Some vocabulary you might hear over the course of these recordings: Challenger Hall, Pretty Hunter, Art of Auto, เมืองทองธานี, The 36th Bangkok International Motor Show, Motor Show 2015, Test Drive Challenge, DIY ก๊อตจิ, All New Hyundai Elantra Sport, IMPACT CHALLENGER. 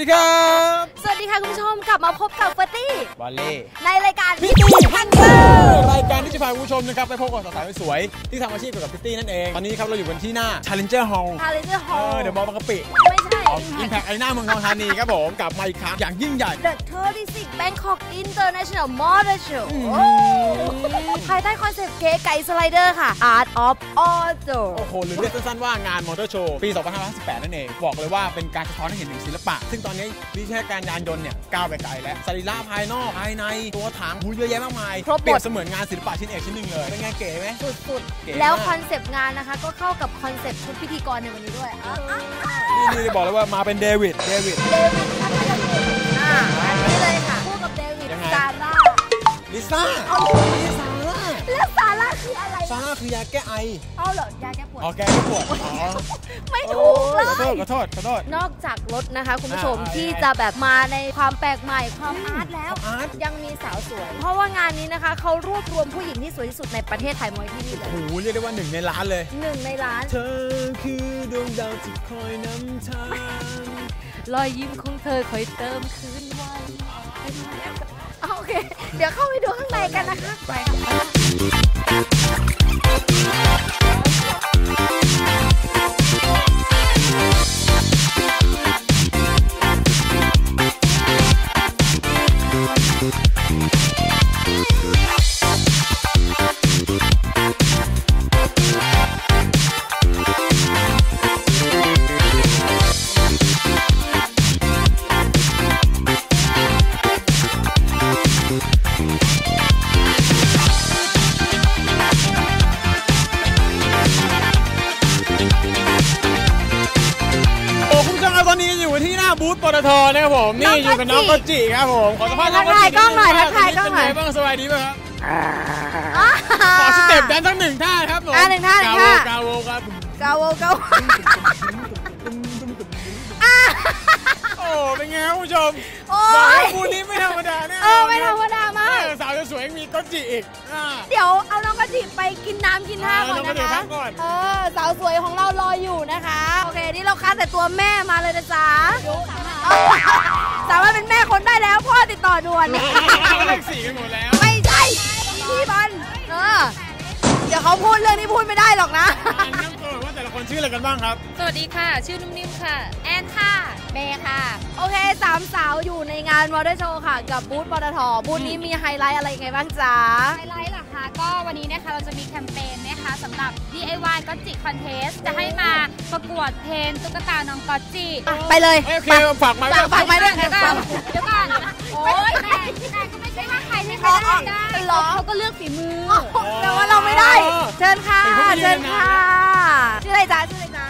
ดีครับสวัสดีค่ะคุณผู้ชมกลับมาพบกับเฟิร์ตี้บอลลี่ในรายการพิตตี้ฮันเตอร์รายการที่จะพาคุณผู้ชมนะครับไปพบกับสาวๆสวยๆที่ทำอาชีพเกี่ยวกับพิตตี้นั่นเองตอนนี้ครับเราอยู่กันที่หน้า Challenger Hall เดี๋ยวมองบางกะปิไม่ใช่อิมแพคไอหน้าเมืองทองธานีครับผมกลับมาอีกครั้งอย่างยิ่งใหญ่ The 36th Bangkok International Motor Show ภายใต้คอนเซ็ปต์เก๋ไก่สไลเดอร์ค่ะ Art of Auto โอ้โหหรือเรียกสั้นๆว่างานมอเตอร์โชว์ปี2558นั่นเองบอกเลยว่าเป็นการสะท้อนให้เห็นถึงศิลปะซึ่งตอนนี้วิทยาการยานยนต์เนี่ยก้าวไปไกลแล้วสรีระภายนอกภายในตัวถังหูเยอะแยะมากมายครบเปรียบเสมือนงานศิลปะชิ้นเอกชิ้นหนึ่งเลยเป็นไงเก๋ไหมสุดๆแล้วคอนเซปต์งานนะคะก็เข้ากับคอนเซปต์ชุดพิธีกรในวันนี้ด้วยนี่บอกเลยว่ามาเป็นเดวิดอันนี้เลยค่ะคู่กับเดวิดซาร่าลิซ่าแล้วซาร่าคืออะไรซาร่าคือยาแก้ไอเอาเหรอยาแก้ปวดอ๋อแก้ปวดไม่ถูกเลยขอโทษนอกจากรถนะคะคุณผู้ชมที่จะแบบมาในความแปลกใหม่ความอาร์ตแล้วยังมีสาวสวยเพราะว่างานนี้นะคะเขารวบรวมผู้หญิงที่สวยที่สุดในประเทศไทยมาที่นี่เลยโอ้โหเรียกได้ว่า1 ในล้านเลย1 ในล้านเธอคือดวงดาวที่คอยนำทางรอยยิ้มของเธอคอยเติมคืนวันโอเคเดี๋ยวเข้าไปดูข้างในกันนะคะไปบูธปตทนะครับผมนี่อยู่กับน้องกจิครับผมขอสัมภาษณ์น้องกจิก้องหน่อยทักทายก้องหน่อยบ้างสบายดีไหมครับขอสเต็ปแดนซ์ทั้ง1 ท่าครับผม1 ท่ากาวโอ้เป็นไงครับผู้ชมบอกว่าคู่นี้ไม่ธรรมดาเนี่ยไม่ธรรมดามากสาวสวยมีกจิอีกเดี๋ยวเอาน้องกจิไปกินน้ำกินท่าก่อนนะคะสาวสวยของเรารออยู่นะคะโอเคนี่เราคัดแต่ตัวแม่มาเลยนะจ๊ะสามารถเป็นแม่คนได้แล้วพ่อติดต่อด่วนเลข4กันหมดแล้วไม่ใช่พี่บอลเดี๋ยวเขาพูดเรื่องนี้พูดไม่ได้หรอกนะนั่งตัวว่าแต่ละคนชื่ออะไรกันบ้างครับสวัสดีค่ะชื่อนุ่มนิ่มค่ะแอนค่ะเบย์ค่ะโอเค3 สาวอยู่ในงานมอเตอร์โชว์ค่ะกับบูธปตทบูธนี้มีไฮไลท์อะไรไงบ้างจ๊ะไฮไลท์เหรอคะก็วันนี้นะคะเราจะมีแคมเปญนะคะสำหรับ DIY ก๊อตจิคอนเทสจะให้มาประกวดเพนตุ๊กตาน้องก๊อตจิไปเลยโอเคฝากไม้ด้วยเดี๋ยวก่อนโอ๊ยแต่ก็ไม่ใช่ว่าใครที่เขาได้เขาก็เลือกฝีมือแต่ว่าเราไม่ได้เชิญค่ะชื่ออะไรจ๊ะ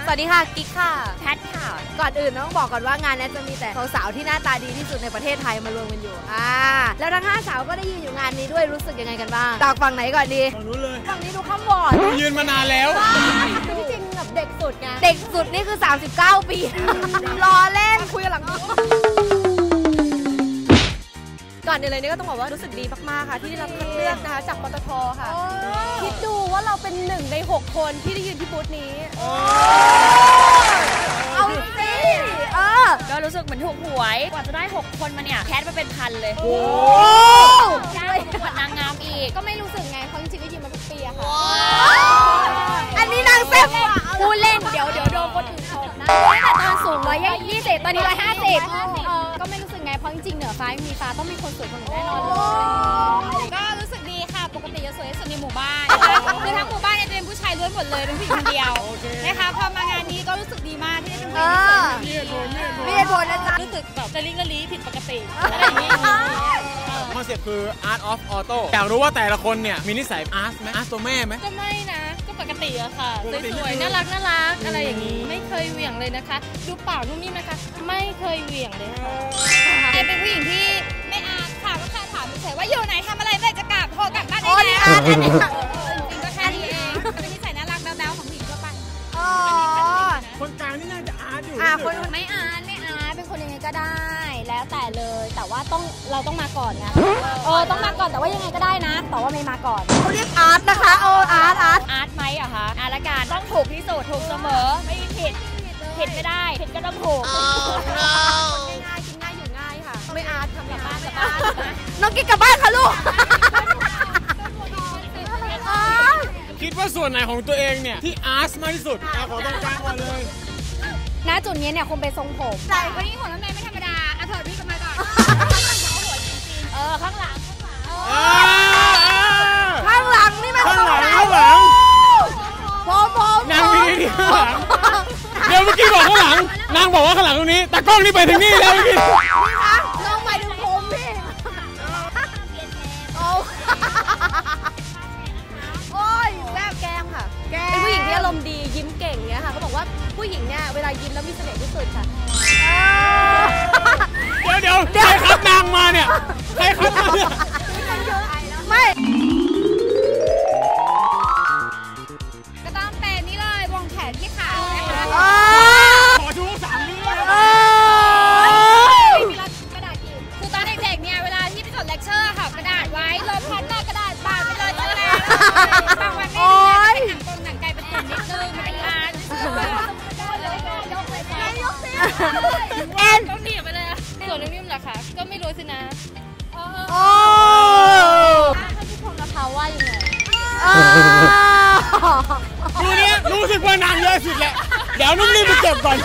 สวัสดีค่ะกิ๊กค่ะแพทค่ะก่อนอื่นต้องบอกก่อนว่างานนี้จะมีแต่สาวๆที่หน้าตาดีที่สุดในประเทศไทยมารวมกันอยู่แล้วทั้ง5 สาวก็ได้ยืนอยู่งานนี้ด้วยรู้สึกยังไงกันบ้างจากฝั่งไหนก่อนดีฝั่งนู้นเลยฝั่งนี้ดูข้ามบอดยืนมานานแล้วที่จริงแบบเด็กสุดไงเด็กสุดนี่คือ39 ปีรอเล่นคุยกันหลังก่อนเดี๋ยวเลยนี่ก็ต้องบอกว่ารู้สึกดีมากๆค่ะที่ได้รับคัดเลือกนะคะจากปตทค่ะคิดดูว่าเราเป็น1 ใน 6 คนที่ได้ยืนที่บูธนี้เอาสิก็รู้สึกเหมือนถูกหวยกว่าจะได้6 คนมาเนี่ยแคสมาเป็นพันเลยโอ้ใช่ประกวดนางงามอีกก็ไม่รู้สึกไงเพราะจริงๆก็ยืนมาทุกปีอะค่ะอันนี้นางเซฟพูดเล่นเดี๋ยวโดนคนอื่นชมนะแต่ตอนสูง120ตอนนี้150ก็ไม่รู้สึกไงเพราะจริงๆเหนือฟ้ามีฟ้าต้องมีคนสวยคนหนึ่งแน่นอนก็รู้สึกดีค่ะปกติจะสวยที่สุดในหมู่บ้านคือทั้งหมู่บ้านเนี่ยเป็นผู้ชายล้วนหมดเลยเป็นผู้หญิงคนเดียวนะคะพอมางานนี้ก็รู้สึกดีมากที่ได้เป็นผู้หญิงที่สวยมีเหตุผลนะจ๊ะรู้สึกแบบจะลิ้งละลี้ผิดปกติอะไรอย่างนี้คอนเซ็ปต์คือ Art of Auto อยากรู้ว่าแต่ละคนเนี่ยมีนิสัยอาร์ตไหมอาร์ตตัวแม่ไหมก็ไม่นะก็ปกติอะค่ะสวยๆน่ารักอะไรอย่างนี้ไม่เคยเหวี่ยงเลยนะคะดูเปล่านุ่มนิ่มนะคะไม่เคยเหวี่ยงเลยค่ะเป็นผู้หญิงที่ไม่อาร์ตค่ะก็แค่ถามเฉยว่าอยู่ไหนทำอะไรเมื่อจะกลับโทรกลับบ้านได้แล้วจริงก็แค่นี้เองเป็นนิสัยน่ารักแบ๊วๆของผู้หญิงทั่วไปคนกลางนี่น่าจะอาร์ตอยู่คนไม่อาร์ตเป็นคนยังไงก็ได้แล้วแต่เลยแต่ว่าเราต้องมาก่อนนะต้องมาก่อนแต่ว่ายังไงก็ได้นะแต่ว่าไม่มาก่อนเขาเรียกอาร์ตนะคะอาร์ตไหมเหรอคะอาร์ตละกันต้องถูกที่สุดถูกเสมอไม่ผิดไม่ได้ผิดก็ต้องถูก น้องกิ๊กกลับบ้านค่ะลูกคิดว่าส่วนไหนของตัวเองเนี่ยที่อาร์ตมากที่สุดขอต้องจ้างก่อนเลยณจุดนี้เนี่ยคงเป็นทรงผมใส่วันนี้หัวน้ำแดงไม่ธรรมดาเอาเถิดพี่กลับมาก่อนข้างหลังข้างหลังนี่มันข้างหลังผมนางมีที่ข้างหลังเดี๋ยวเมื่อกี้บอกข้างหลังนางบอกว่าข้างหลังตรงนี้ตากล้องนี่ไปถึงนี่แล้วเมื่อกี้น้องไปถึงผมพี่โอ้ยแวบแก้มค่ะเป็นผู้หญิงที่อารมณ์ดียิ้มเก่งเนี้ยค่ะเขาบอกว่าผู้หญิงเนี่ยเวลายิ้มแล้วมีเสน่ห์ที่สุดค่ะเดี๋ยวใครขับนางมาเนี่ยใครขับมาเนี่ยไม่ก็ต้องเป็นนี่เลยวงแขนที่ขานะคะขอชูสามนิ้วมีกระดาษกินคือตอนเด็กๆเนี่ยเวลาที่ไปสอนเลคเชอร์ค่ะกระดาษไว้ลบพันหน้ากระดาษบางไปเลยตะแลบางวันไม่ได้หนังตรงหนังไกลเป็นตุ่มนิดนึงมันเป็นอาร์ตเอ็นต้องหนีไปเลยส่วนนิ่มๆเหรอคะก็ไม่รู้สินะโอ้ท่านผู้ชมนะคะว่ายังไงดูเนี่ยรู้สึกว่านางเยอะสุดแหละเดี๋ยวนุ่มนิ่มไปเก็บก่อน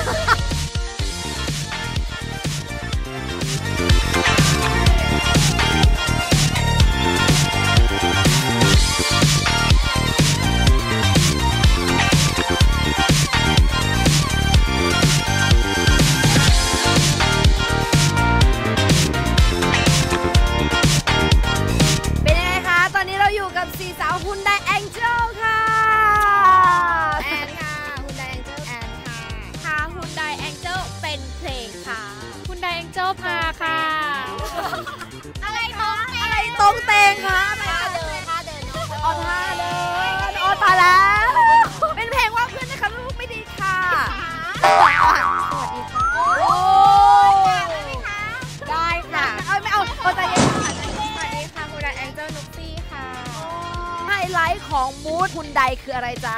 ของมูดคุณใดคืออะไรจ๊ะ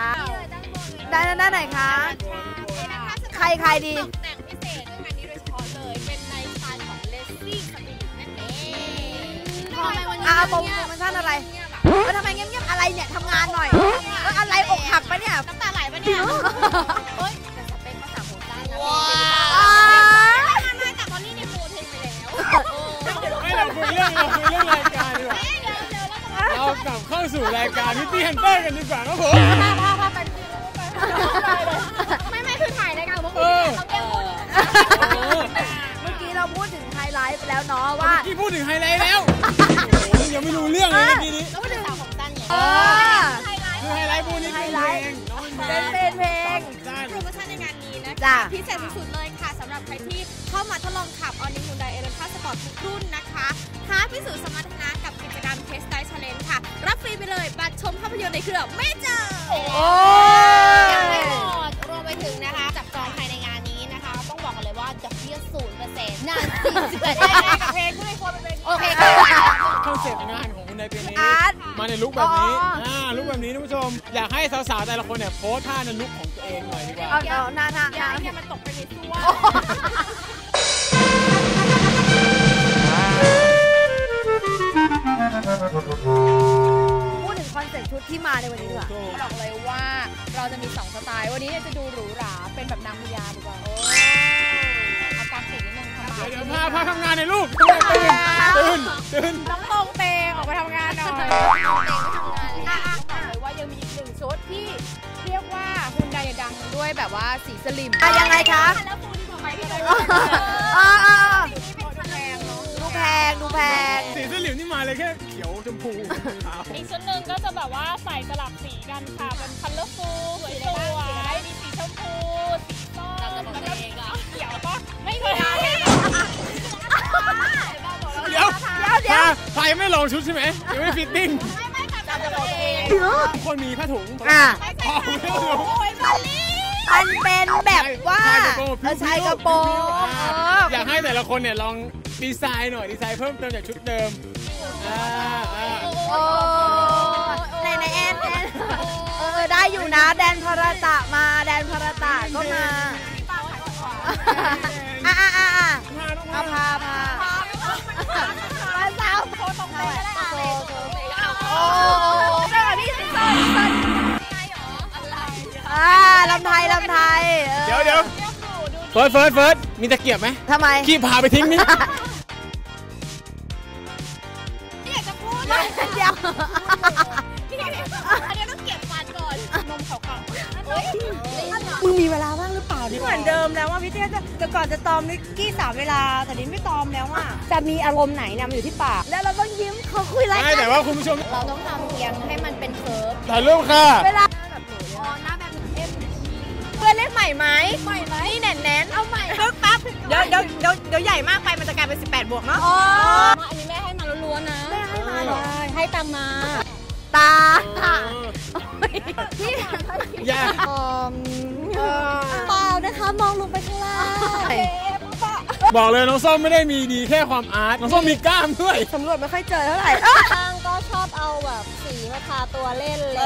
ได้หน้าไหนคะใครใครดีตกแต่งพิเศษด้วยงานนี้โดยเฉพาะเลยเป็นในสไตล์ของเลสซี่คาบินนั่นเองทำไมวันนี้โปรโมชั่นอะไรทำไมเงียบๆอะไรเนี่ยทำงานหน่อยอะไรอกหักปะเนี่ยน้ำตาไหลปะเนี่ยเฮ้ยแต่สเปคภาษาโบราณนะไม่แต่ตอนนี้เนี่ยโปรเทนไปแล้วไม่เราคุยเรื่องรายการดีกว่าเรากลับเข้าสู่รายการพิตตี้ฮันเตอร์กันดีกว่าครับผมพาไปที่นู้นไปไม่คือถ่ายรายการเมื่อกี้เราแก้วเมื่อกี้เราพูดถึงไฮไลท์ไปแล้วเนาะว่าเมื่อกี้พูดถึงไฮไลท์แล้วยังไม่รู้เรื่องเลยเมื่อกี้นี้ก็พูดถึงสาวของตั้นเนี่ยคือไฮไลท์พูดนี่เป็นเพลงเป็นเพลงโปรโมชั่นในงานนี้นะคะพิเศษสุดเลยค่ะสำหรับใครที่เข้ามาทดลองขับ All New Hyundai Elantra Sport ทุกรุ่นนะคะท้าพิสูจน์สมรรถนะกับกิจกรรม Test Drive Challenge ค่ะรับฟรีไปเลยบัตรชมภาพยนตร์ในเครือไม่เจอยังไม่หมดรวมไปถึงนะคะจับจองภายในงานนี้นะคะต้องบอกกันเลยว่าดอกเบี้ย 0% นาน41ได้กับเพลงที่ไม่ควรเป็นเพลงโอเคค่ะคอนเซ็ปต์งานของคุณในปีนี้มาในลุคแบบนี้ลุคแบบนี้ท่านผู้ชมอยากให้สาวๆแต่ละคนเนี่ยโพสท่าในลุคของตัวเองหน่อยดีกว่าเอาหน้าๆเนี่ยมันตกไปในตัวพูดถึงคอนเซ็ปต์ชุดที่มาในวันนี้ค่ะบอกเลยว่าเราจะมี2สไตล์วันนี้จะดูหรูหราเป็นแบบนางพญาดีกว่าเอาการสีนิดนึงค่ะเดี๋ยวพาทำงานในลูกตื่นต้องลงเตะออกไปทำงานหน่อยบอกเลยว่ายังมีอีกหนึ่งชุดที่เรียกว่าฮุนไดดังด้วยแบบว่าสีสลิมยังไงคะแล้วฟูที่ต่อไปที่เราดูแพงสีเสื้อเหลืองนี่มาเลยแค่เขียวชมพูอีกชุดหนึ่งก็จะแบบว่าใส่สลับสีกันค่ะเป็นคัลเลอร์ฟูลสวยๆมีสีชมพูสีส้มแล้วก็สีเขียวก็ไม่เคยทำเดี๋ยวใครไม่ลองชุดใช่ไหมยังไม่ฟิตติ้งไม่จับตัวเองคนมีผ้าถุงมันเป็นแบบว่าชายกระโปรงอยากให้แต่ละคนเนี่ยลองดีไซน์หน่อยดีไซน์เพิ่มเติมจากชุดเดิมในแอนได้อยู่นะแดนพรตะมาแดนพรตะก็มาพา ลำไทยลำไทยเดี๋ยวเฟิร์สมีตะเกียบไหมทำไมขี้พาไปทิ้งนี่ไม่อยากจะพูดเลยเดี๋ยวต้องเก็บฟันก่อนนมเขามึงมีเวลาบ้างหรือเปล่าเหมือนเดิมแล้วว่าพี่เตี้ยแต่ก่อนจะตอมนี่กี้สามเวลาแต่นี้ไม่ตอมแล้วอ่ะจะมีอารมณ์ไหนเนี่ยมันอยู่ที่ปากแล้วเราต้องยิ้มเขาคุยอะไรกันแต่ว่าคุณผู้ชมเราต้องทำเพียงให้มันเป็นเคิร์ฟถ่ายรูปค่ะเวลาแบบอ๋อหน้าแบบเอ็มเพื่อนเล่นใหม่ไหมนี่แน่นเอาใหม่ปึ๊บปั๊บเดี๋ยวใหญ่มากไปมันจะกลายเป็น18บวกเนาะอันนี้แม่ให้มาล้วนๆนะแม่ให้มาให้ตามมาตาพี่อย่าเปล่านะคะมองลงไปข้างล่างบอกเลยน้องส้มไม่ได้มีดีแค่ความอาร์ตน้องส้มมีกล้ามด้วยสำรวจไม่ค่อยเจอเท่าไหร่ก็ชอบเอาแบบสีมาทาตัวเล่นเลย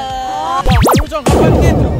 บอกคุณผู้ชมครับว่าเล่น